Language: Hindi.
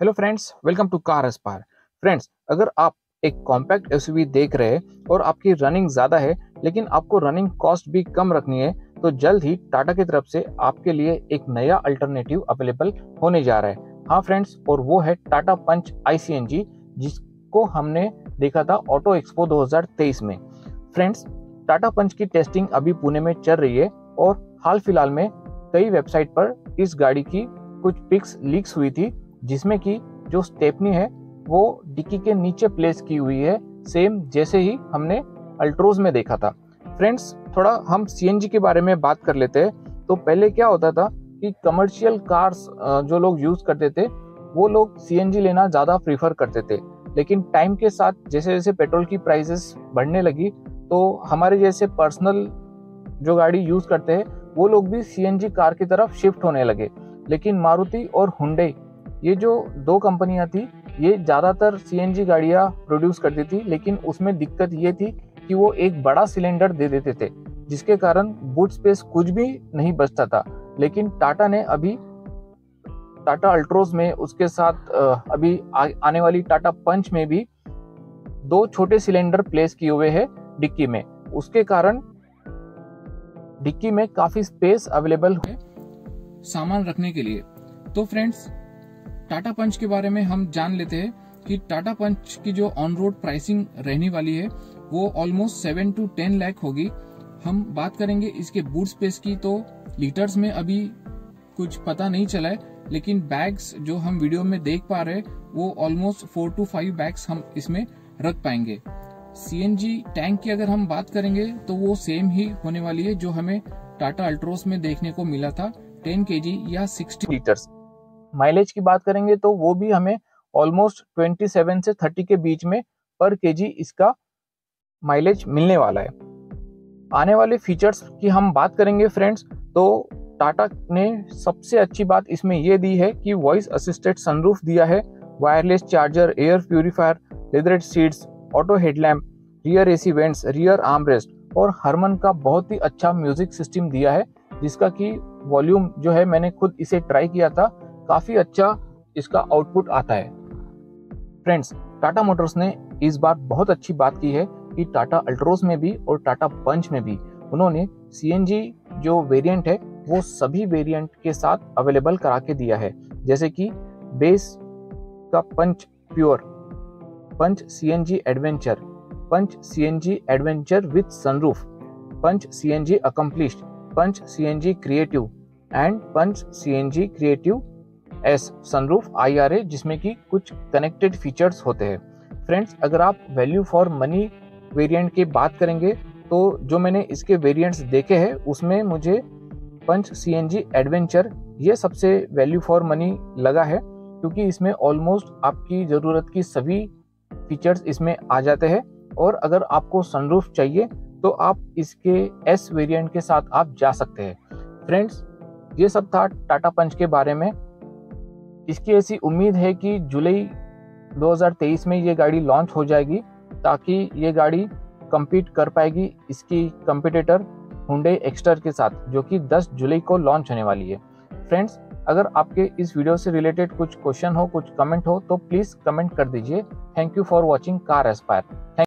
Hello friends, welcome to car aspire. Friends, अगर आप एक कॉम्पैक्ट एसयूवी देख रहे हैं और आपकी रनिंग ज़्यादा है लेकिन आपको रनिंग कॉस्ट भी कम रखनी है, तो जल्द ही टाटा की तरफ से आपके लिए एक नया अल्टरनेटिव अवेलेबल होने जा रहा है। हाँ फ्रेंड्स, और वो है टाटा पंच ICNG, जिसको हमने देखा था ऑटो एक्सपो 2023 में। फ्रेंड्स, टाटा पंच की टेस्टिंग अभी पुणे में चल रही है और हाल फिलहाल में कई वेबसाइट पर इस गाड़ी की कुछ पिक्स लीक्स हुई थी, जिसमें कि जो स्टेपनी है वो डिक्की के नीचे प्लेस की हुई है, सेम जैसे ही हमने अल्ट्रोज में देखा था। फ्रेंड्स, थोड़ा हम CNG के बारे में बात कर लेते हैं। तो पहले क्या होता था कि कमर्शियल कार्स जो लोग यूज़ करते थे वो लोग CNG लेना ज़्यादा प्रीफर करते थे, लेकिन टाइम के साथ जैसे जैसे पेट्रोल की प्राइसेस बढ़ने लगी तो हमारे जैसे पर्सनल जो गाड़ी यूज़ करते हैं वो लोग भी CNG कार की तरफ शिफ्ट होने लगे। लेकिन मारुति और हुंडई, ये जो दो कंपनियां थी, ये ज़्यादातर CNG गाड़ियां प्रोड्यूस करती थी, लेकिन उसमें दिक्कत ये थी कि वो एक बड़ा सिलेंडर दे देते थे, जिसके कारण बूट स्पेस कुछ भी नहीं बचता था। लेकिन टाटा ने अभी टाटा अल्ट्रोज में, उसके साथ अभी आने वाली टाटा पंच में भी दो छोटे सिलेंडर प्लेस किए हुए हैं डिक्की में। उसके कारण डिक्की में काफ़ी स्पेस अवेलेबल है सामान रखने के लिए। तो फ्रेंड्स, टाटा पंच के बारे में हम जान लेते हैं कि टाटा पंच की जो ऑन रोड प्राइसिंग रहने वाली है वो ऑलमोस्ट 7 से 10 लाख होगी। हम बात करेंगे इसके बूट स्पेस की, तो लीटर्स में अभी कुछ पता नहीं चला है, लेकिन बैग्स जो हम वीडियो में देख पा रहे हैं वो ऑलमोस्ट 4 से 5 बैग्स हम इसमें रख पाएंगे। CNG टैंक की अगर हम बात करेंगे तो वो सेम ही होने वाली है जो हमें टाटा अल्ट्रोस में देखने को मिला था, 10 kg या 60 लीटर्स। माइलेज की बात करेंगे तो वो भी हमें ऑलमोस्ट 27 से 30 के बीच में पर केजी इसका माइलेज मिलने वाला है। आने वाले फीचर्स की हम बात करेंगे फ्रेंड्स, तो टाटा ने सबसे अच्छी बात इसमें ये दी है कि वॉइस असिस्टेड सनरूफ दिया है, wireless charger, air purifier, leatherette seats, auto headlamp, rear AC vents, rear armrest और हरमन का बहुत ही अच्छा म्यूजिक सिस्टम दिया है, जिसका कि वॉल्यूम जो है, मैंने खुद इसे ट्राई किया था, काफ़ी अच्छा इसका आउटपुट आता है। फ्रेंड्स, टाटा मोटर्स ने इस बार बहुत अच्छी बात की है कि टाटा अल्ट्रोज में भी और टाटा पंच में भी उन्होंने CNG जो वेरिएंट है वो सभी वेरिएंट के साथ अवेलेबल करा के दिया है, जैसे कि बेस का पंच pure, punch CNG adventure, punch CNG adventure with sunroof, punch CNG accomplished, punch CNG creative and punch CNG creative S sunroof IRA, जिसमें कि कुछ कनेक्टेड फीचर्स होते हैं। फ्रेंड्स, अगर आप वैल्यू फॉर मनी वेरिएंट की बात करेंगे तो जो मैंने इसके वेरिएंट्स देखे हैं उसमें मुझे पंच CNG एडवेंचर ये सबसे वैल्यू फॉर मनी लगा है, क्योंकि इसमें ऑलमोस्ट आपकी ज़रूरत की सभी फीचर्स इसमें आ जाते हैं। और अगर आपको सनरूफ चाहिए तो आप इसके S वेरिएंट के साथ आप जा सकते हैं। फ्रेंड्स, ये सब था टाटा पंच के बारे में। इसकी ऐसी उम्मीद है कि जुलाई 2023 में ये गाड़ी लॉन्च हो जाएगी, ताकि ये गाड़ी कम्पीट कर पाएगी इसकी कंपटीटर Hyundai Creta के साथ, जो कि 10 जुलाई को लॉन्च होने वाली है। फ्रेंड्स, अगर आपके इस वीडियो से रिलेटेड कुछ क्वेश्चन हो, कुछ कमेंट हो, तो प्लीज़ कमेंट कर दीजिए। Thank you for watching car Aspire.